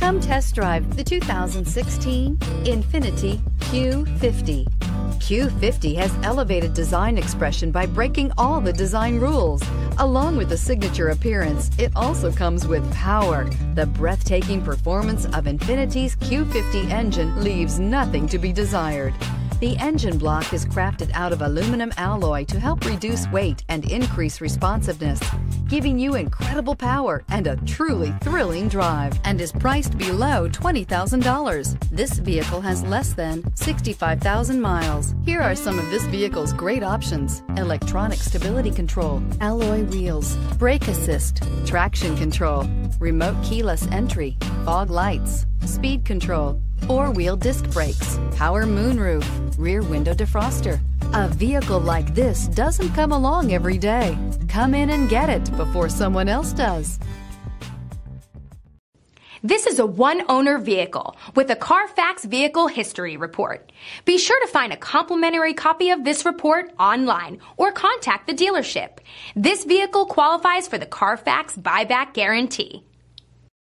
Come test drive the 2016 Infiniti Q50. Q50 has elevated design expression by breaking all the design rules. Along with the signature appearance, it also comes with power. The breathtaking performance of Infiniti's Q50 engine leaves nothing to be desired. The engine block is crafted out of aluminum alloy to help reduce weight and increase responsiveness, giving you incredible power and a truly thrilling drive, and is priced below $20,000. This vehicle has less than 65,000 miles. Here are some of this vehicle's great options: electronic stability control, alloy wheels, brake assist, traction control, remote keyless entry, fog lights, speed control, four-wheel disc brakes, power moonroof, rear window defroster. A vehicle like this doesn't come along every day. Come in and get it before someone else does. This is a one-owner vehicle with a Carfax Vehicle History Report. Be sure to find a complimentary copy of this report online or contact the dealership. This vehicle qualifies for the Carfax Buyback Guarantee.